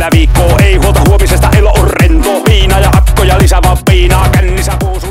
Seinä viikkoa ei huolta huomisesta, elo on rento. Viina ja akkoja lisää vaan viinaa kännissä kuusu.